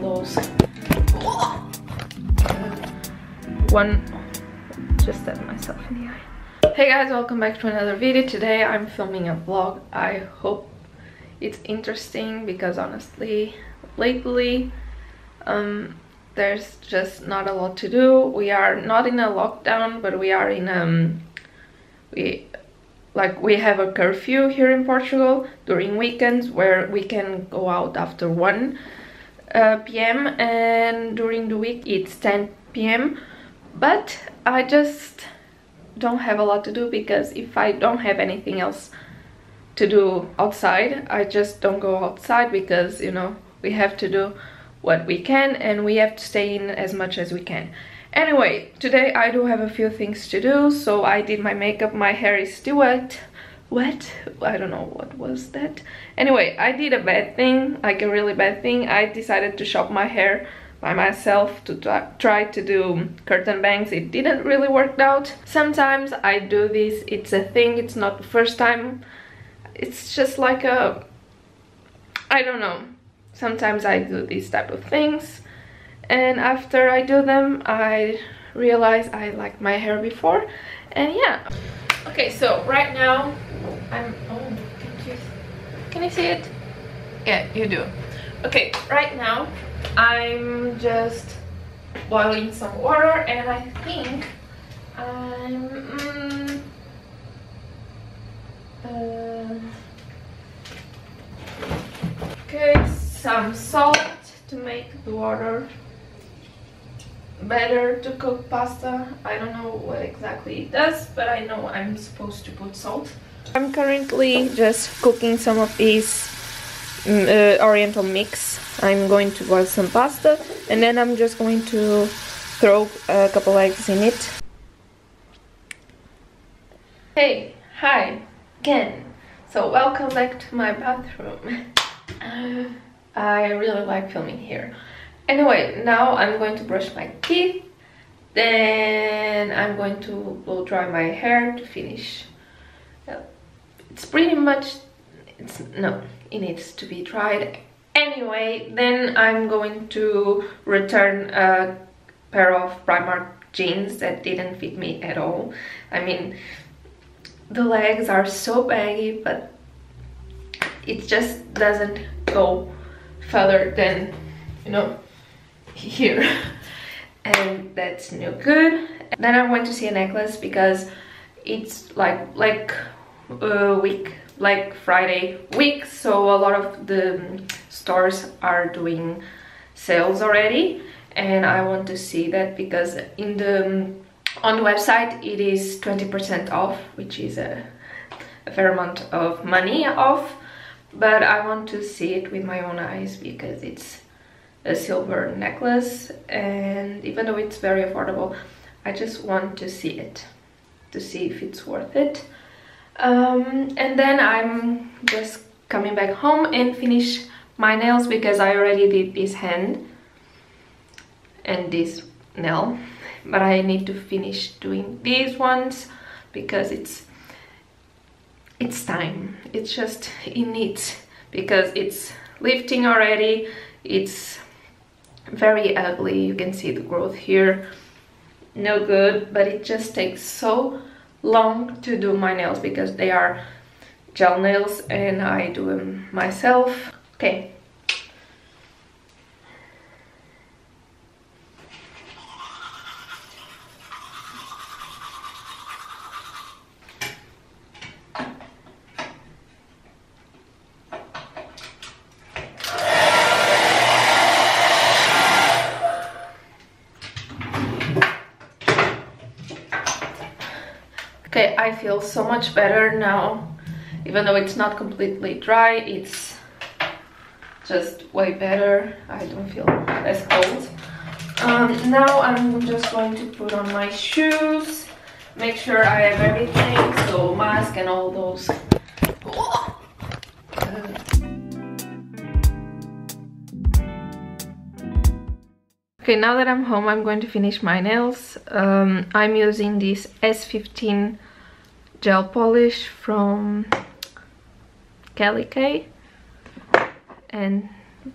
those. One just stabbed myself in the eye. Hey guys, welcome back to another video. Today I'm filming a vlog. I hope it's interesting because honestly lately there's just not a lot to do. We are not in a lockdown, but we are in we have a curfew here in Portugal during weekends where we can go out after 1 p.m. and during the week it's 10 p.m. But I just don't have a lot to do because if I don't have anything else to do outside, I just don't go outside because, you know, we have to do what we can and we have to stay in as much as we can. Anyway, today I do have a few things to do, so I did my makeup. My hair is still wet. I don't know what was that. Anyway, I did a bad thing, like a really bad thing. I decided to shop my hair by myself to try to do curtain bangs. It didn't really work out. Sometimes I do this, it's a thing, it's not the first time. It's just like a... I don't know. Sometimes I do these type of things and after I do them I realize I liked my hair before, and yeah. Okay, so right now I'm... oh, can you see it? Yeah, you do. Okay, right now I'm just boiling some water and I think I'm... okay, some salt to make the water better to cook pasta. I don't know what exactly it does, but I know I'm supposed to put salt. I'm currently just cooking some of these oriental mix. I'm going to boil some pasta and then I'm just going to throw a couple eggs in it. Hey, hi again. So welcome back to my bathroom. I really like filming here. Anyway, now I'm going to brush my teeth, then I'm going to blow dry my hair to finish. It's pretty much... it needs to be dried. Anyway, then I'm going to return a pair of Primark jeans that didn't fit me at all. I mean, the legs are so baggy, but it just doesn't go further than, you know, here, and that's no good. Then I went to see a necklace because it's Black Friday week, so a lot of the stores are doing sales already, and I want to see that because on the website it is 20% off, which is a fair amount of money off. But I want to see it with my own eyes because it's a silver necklace, and even though it's very affordable, I just want to see it, to see if it's worth it. And then I'm just coming back home and finish my nails because I already did this hand and this nail, but I need to finish doing these ones because it's time. It's just, it needs, because it's lifting already. It's very ugly. You can see the growth here. No good, but it just takes so long to do my nails because they are gel nails and I do them myself. Okay. I feel so much better now, even though it's not completely dry, it's just way better. I don't feel as cold. Now I'm just going to put on my shoes, make sure I have everything, so mask and all those. Okay, now that I'm home, I'm going to finish my nails. I'm using this S15 gel polish from Cali K, and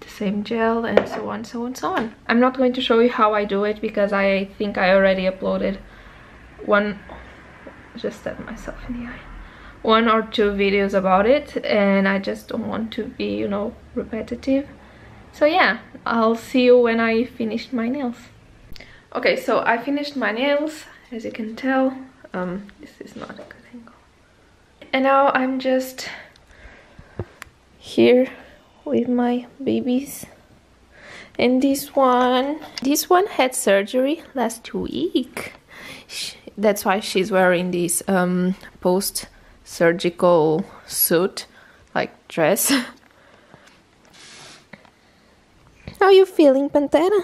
the same gel, and so on, so on, so on. I'm not going to show you how I do it because I think I already uploaded one, just stabbed myself in the eye, 1 or 2 videos about it, and I just don't want to be, you know, repetitive. So yeah, I'll see you when I finished my nails. Okay, so I finished my nails, as you can tell. This is not a good angle. And now I'm just here with my babies. And this one had surgery last week. That's why she's wearing this post-surgical suit, like dress. How you feeling, Pantera?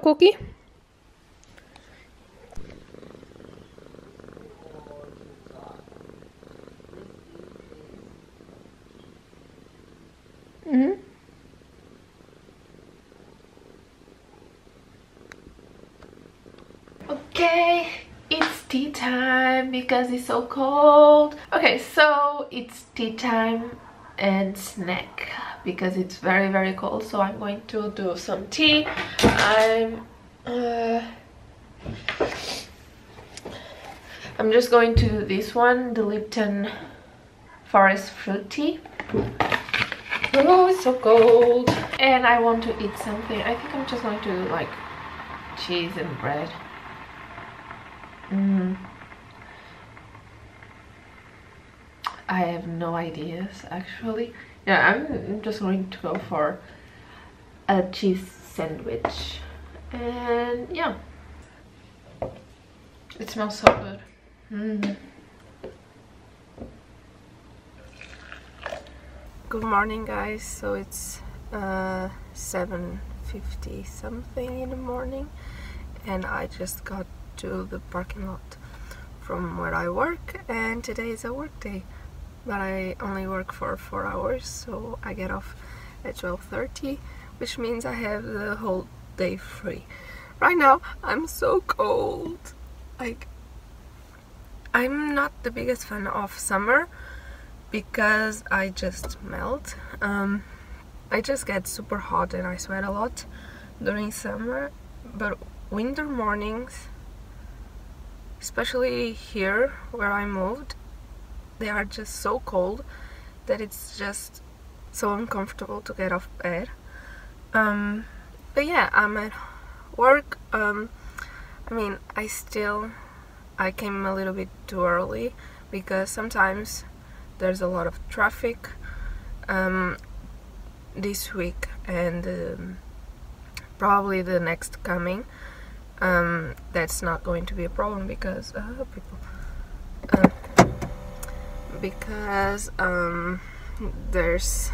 Cookie, Okay, it's tea time because it's so cold. Okay, so it's tea time and snack because it's very, very cold, so I'm going to do some tea. I'm just going to do this one, the Lipton forest fruit tea. Oh, it's so cold. And I want to eat something. I think I'm just going to do like cheese and bread. I have no ideas, actually. Yeah, I'm just going to go for a cheese sandwich. And yeah, it smells so good. Good morning, guys. So it's 7:50 something in the morning, and I just got to the parking lot from where I work, and today is a work day. But I only work for 4 hours, so I get off at 12:30, which means I have the whole day free. Right now I'm so cold. Like, I'm not the biggest fan of summer because I just melt. I just get super hot and I sweat a lot during summer, but winter mornings, especially here where I moved, they are just so cold that it's just so uncomfortable to get off bed. But yeah, I'm at work. I mean, I came a little bit too early because sometimes there's a lot of traffic this week and probably the next coming. That's not going to be a problem because there's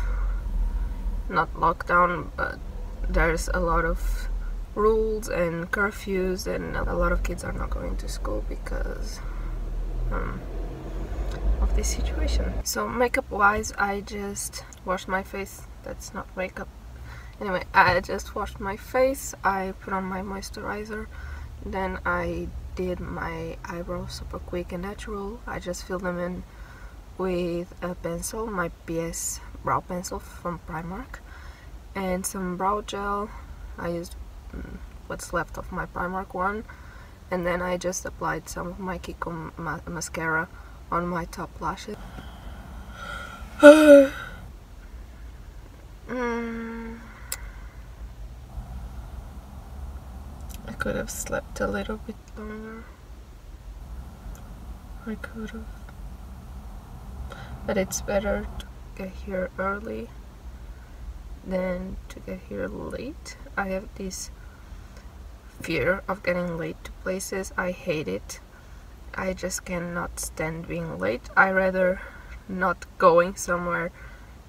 not lockdown, but there's a lot of rules and curfews, and a lot of kids are not going to school because of this situation. So makeup wise, I just washed my face. That's not makeup. Anyway, I just washed my face, I put on my moisturizer, then I did my eyebrows super quick and natural. I just filled them in with a pencil, my PS brow pencil from Primark, and some brow gel. I used what's left of my Primark one, and then I just applied some of my Kiko mascara on my top lashes. I could have slept a little bit longer. I could have. But it's better to get here early than to get here late. I have this fear of getting late to places. I hate it. I just cannot stand being late. I rather not going somewhere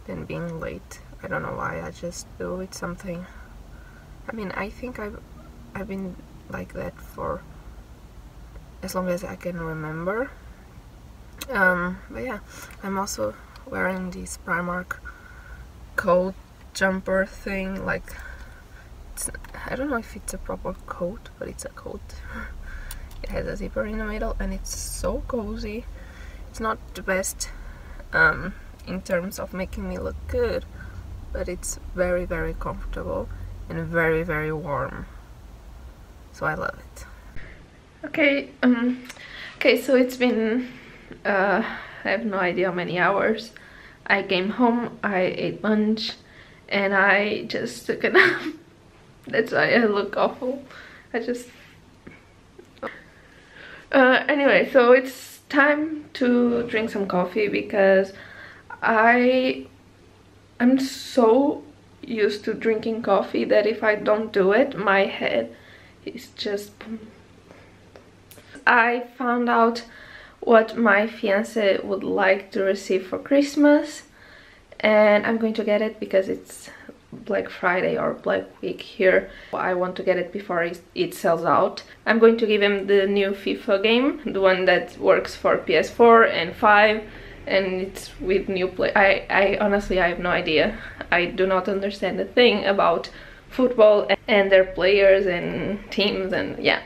than being late. I don't know why, I just do. It's something I mean, I think I've been like that for as long as I can remember. But yeah, I'm also wearing this Primark coat jumper thing, like, I don't know if it's a proper coat, but it's a coat. It has a zipper in the middle and it's so cozy. It's not the best in terms of making me look good, but it's very, very comfortable and very, very warm. So I love it. Okay, okay, so it's been, I have no idea how many hours. I came home, I ate lunch, and I just took a nap. That's why I look awful. I just... anyway, so it's time to drink some coffee because I'm so used to drinking coffee that if I don't do it, my head is just... I found out what my fiancé would like to receive for Christmas, and I'm going to get it because it's Black Friday or Black Week here. I want to get it before it sells out. I'm going to give him the new FIFA game, the one that works for PS4 and 5, and it's with new play. I honestly, I have no idea. I do not understand a thing about football and their players and teams and yeah.